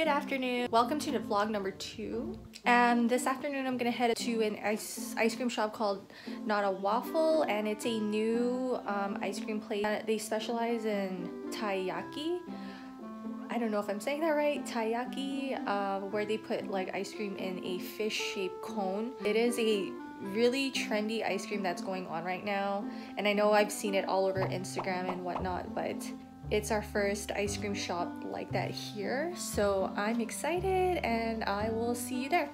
Good afternoon. Welcome to the vlog number 2. And this afternoon I'm gonna head to an ice cream shop called Not A Waffle, and it's a new ice cream place. They specialize in taiyaki. I don't know if I'm saying that right. Taiyaki, where they put like ice cream in a fish-shaped cone. It is a really trendy ice cream that's going on right now, and I know I've seen it all over Instagram and whatnot, but it's our first ice cream shop like that here, so I'm excited and I will see you there.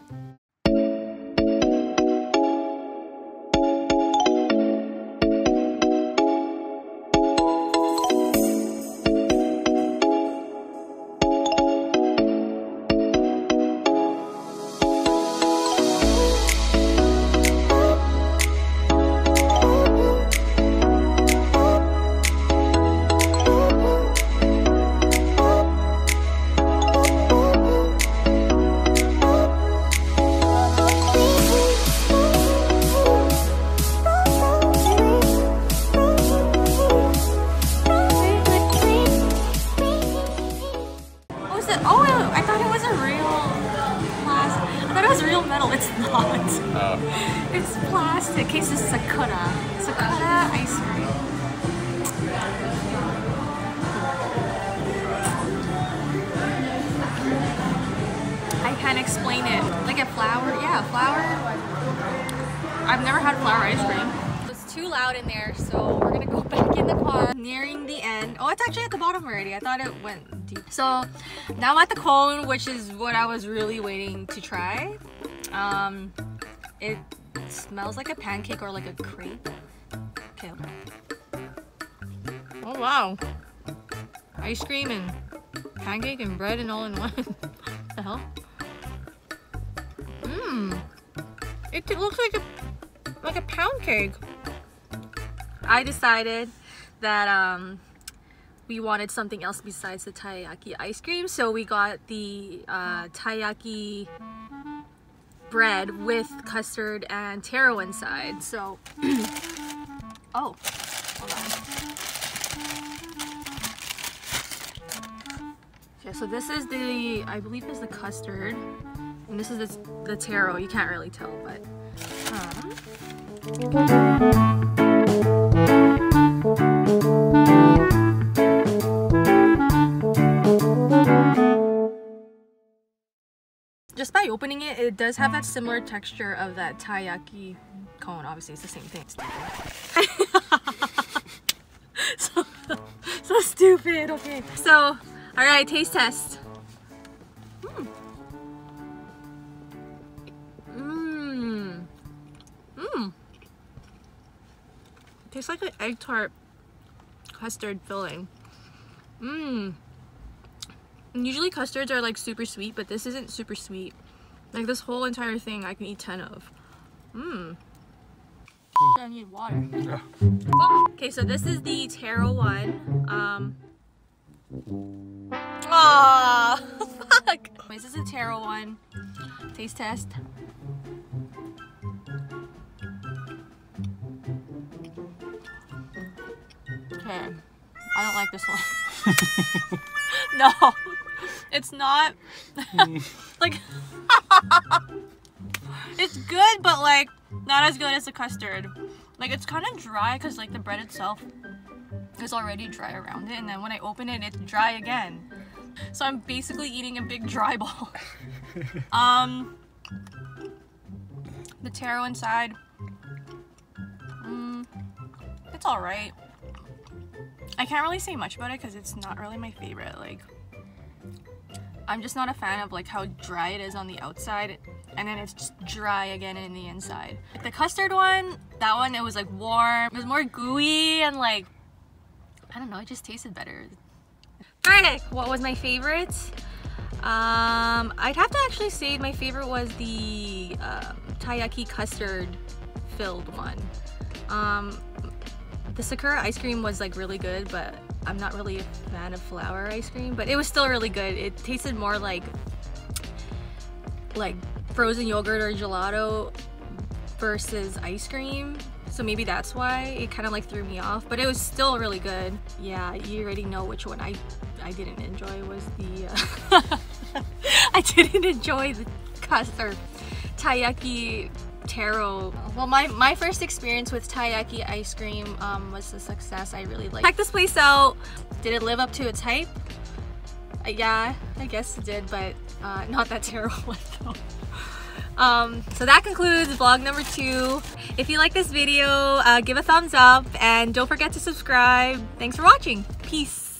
It's not. Oh. It's plastic. This is sakura. Sakura ice cream. I can't explain it. Like a flower. Yeah, flower. I've never had flower ice cream. It's too loud in there, so we're gonna go back in the car. Nearing the end. Oh, it's actually at the bottom already. I thought it went deep. So now I'm at the cone, which is what I was really waiting to try. It smells like a pancake or like a crepe. Okay. Oh wow. Ice cream and pancake and bread and all in one. What the hell? Mmm. It looks like a pound cake. I decided that we wanted something else besides the taiyaki ice cream, so we got the taiyaki bread with custard and taro inside. So oh, hold on. Okay, so this is the, I believe is the custard, and this is the taro. You can't really tell, but just by opening it, it does have that similar texture of that taiyaki cone. Obviously, it's the same thing. so stupid. Okay. So, all right, taste test. Mmm. Mmm. Tastes like an egg tart custard filling. Mmm. Usually custards are like super sweet, but this isn't super sweet. Like this whole entire thing I can eat 10 of. Mmm. I need water. Yeah. Oh. Okay, so this is the taro one. Aww, fuck! This is the taro one. Taste test. Okay. I don't like this one. No, it's not. Like, it's good, but like not as good as the custard. Like it's kind of dry because like the bread itself is already dry around it, and then when I open it, it's dry again. So I'm basically eating a big dry ball. The taro inside, it's all right. I can't really say much about it because it's not really my favorite. Like, I'm just not a fan of like how dry it is on the outside, and then it's just dry again in the inside. Like, the custard one, that one, it was like warm. It was more gooey and like, I don't know, it just tasted better. Alright, what was my favorite? I'd have to actually say my favorite was the taiyaki custard filled one. The sakura ice cream was like really good, but I'm not really a fan of flour ice cream, but it was still really good. It tasted more like frozen yogurt or gelato versus ice cream. So maybe that's why it kind of like threw me off, but it was still really good. Yeah, you already know which one I didn't enjoy was the I didn't enjoy the custard taiyaki taro. Well, my first experience with taiyaki ice cream was a success. I really liked it. Check this place out. Did it live up to its hype? Yeah, I guess it did, but not that terrible though. So that concludes vlog number 2. If you like this video, give a thumbs up and don't forget to subscribe. Thanks for watching. Peace.